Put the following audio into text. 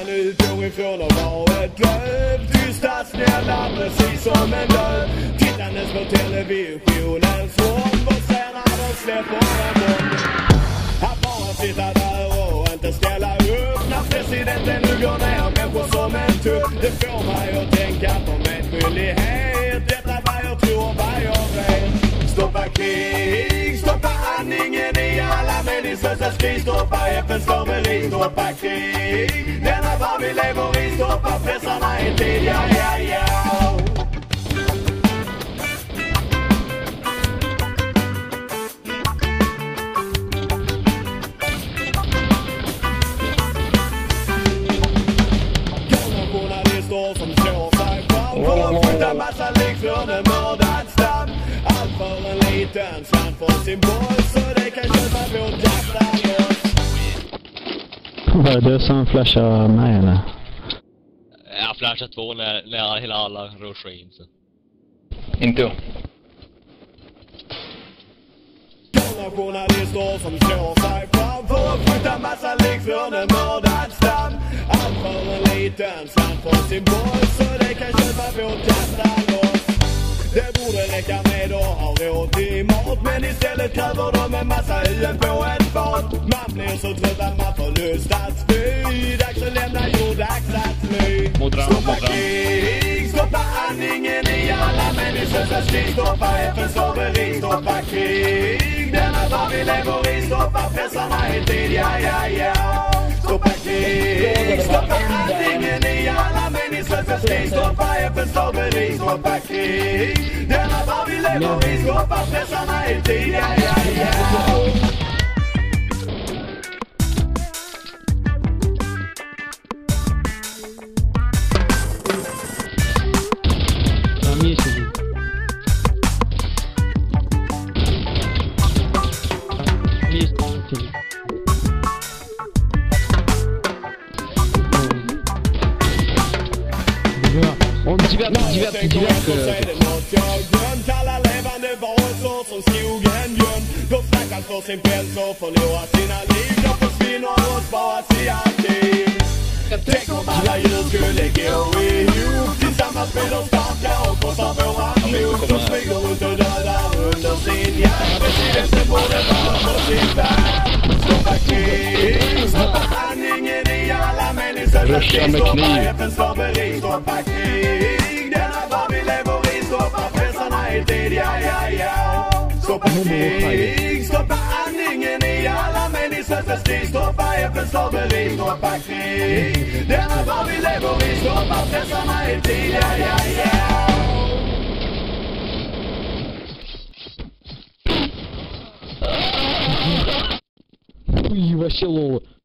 en utifrån ifrån och var ett löv. Tysta, snälla, precis som en död. Tittandes på televisionen svårt. Och sen när de släpper en bomb. Att bara sitta där och inte ställa upp. När presidenten nu går ner människor som en tupp. Det får mig att tänka på medskyldighet. Detta vad jag tror, vad jag vet. Stoppa krig, stoppa andningen i alla meningslösa skri. Stoppa FN-slaveri, stoppa krig. Denna var vi lever i, stoppa pressarna i tid, ja, ja, ja. Som slår sig fram för att skjuta massa lik från en mördad stam. Allt för en liten slant för sin boll, så det kan köpa vårt jävla loss. Var det du som flashade mig eller? Jag flashade två när hela alla rushade in. Inte jag. Journalister som slår sig fram för att skjuta massa lik från en mördad stam. Allt för en liten slant för sin boll, så det kan köpa vårt jävla loss. Det borde räcka med och ha råd till mat, men istället kräver de en massa hyen på ett fat. Man blir så trött att man får lust att spy. Dags att lämna jord, dags att fly. Stoppa krig, stoppa andningen i alla människors skrik. Stoppa FN-slaveri, stoppa krig. Denna var vi lever i, stoppa pressarna i tid, ja, ja, ja. Stoppa krig, stoppa andningen i alla meningslösa skrik. Stoppa FN-slaveri, stoppa krig. Denna var vi lever i, stoppa pressarna i tid, ja, ja, ja. Diverk alla levande varelser som skogen gömt. De stackars för sin päls och förlorar sina liv. De försvinner och sparas i arkiv. Tänk om alla djur skulle gå ihop tillsammans med de starka och krossar våra klot. De smyger runt och dödar under sin hjärn. Presidenten borde vara på sin värld. Stoppa krig, stoppa andningen i alla människor. Stoppa FN-slaveri, stoppa krig. Ja, ja, ja. Stoppa krig, stoppa andningen i alla människors skrik. Stoppa FN-slaveri, stoppa krig. Denna var vi lever i, stoppa pressarna i tid, ja, ja, ja. Ой, вообще лола.